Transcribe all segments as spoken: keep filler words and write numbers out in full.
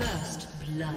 First blood.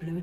Blue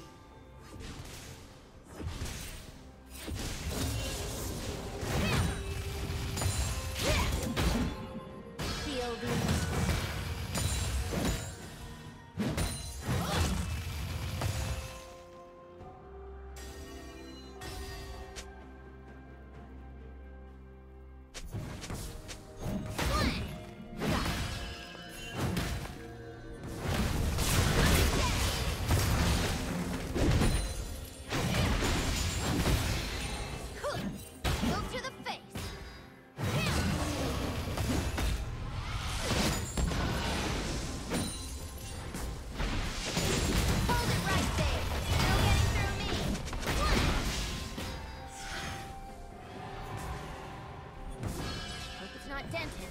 not dented.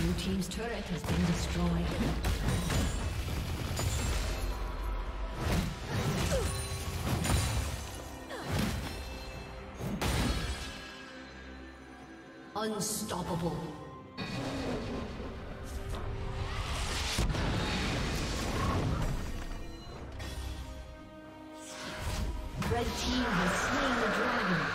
Blue team's turret has been destroyed. Unstoppable. Red team has slain the dragon.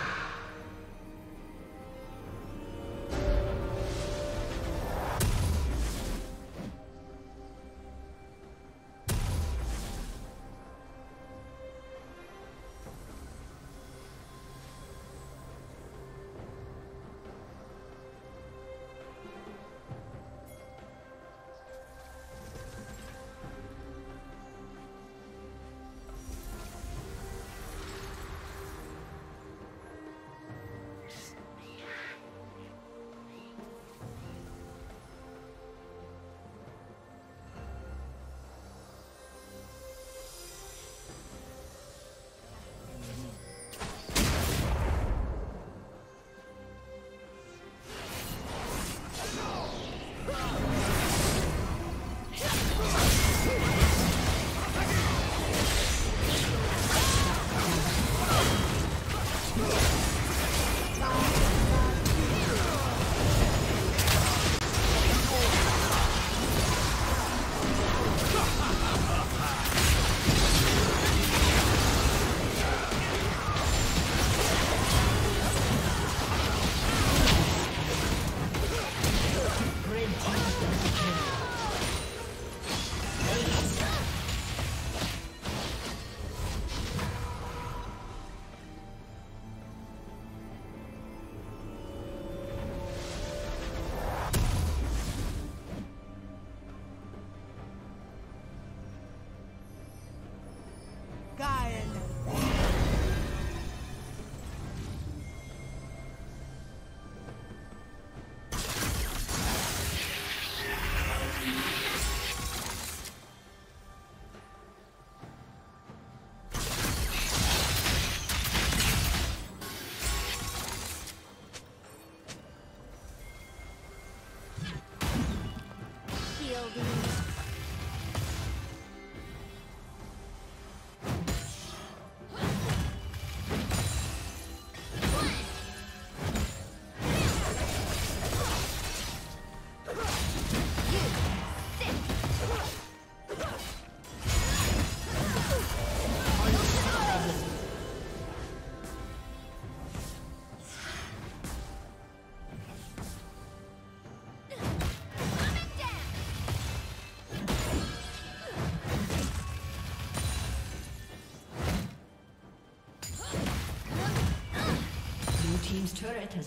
Team's turret has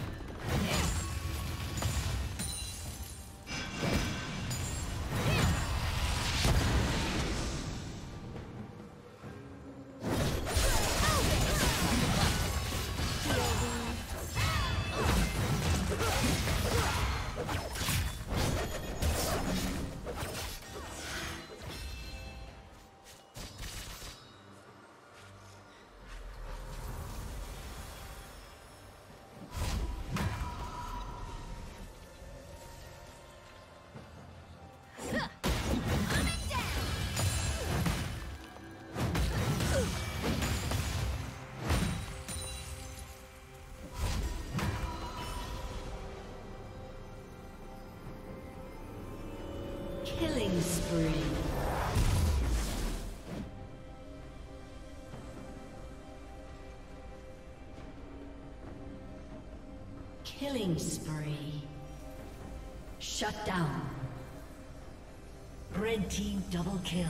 Killing spree. Killing spree. Shut down. Red team double kill.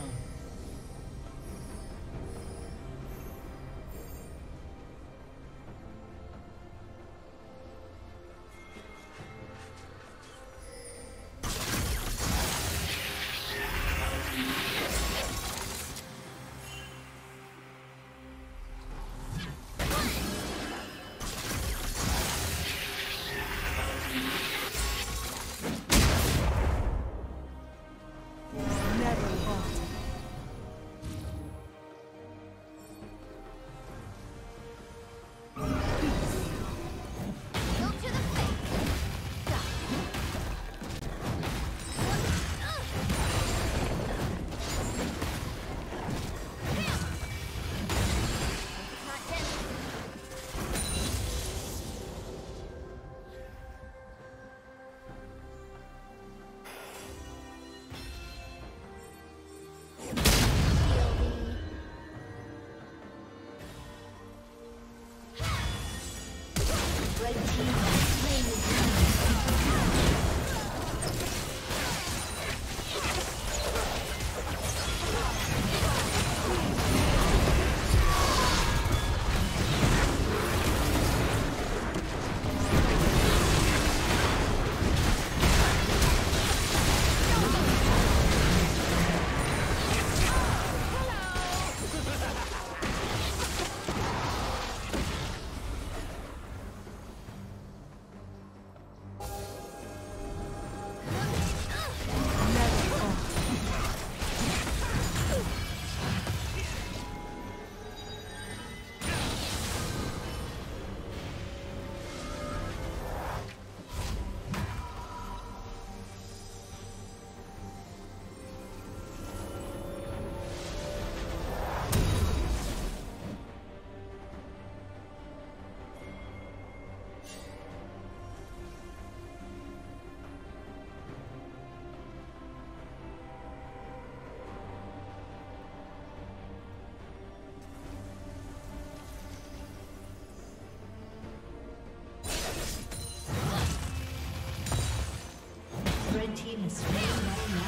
team is playing that match.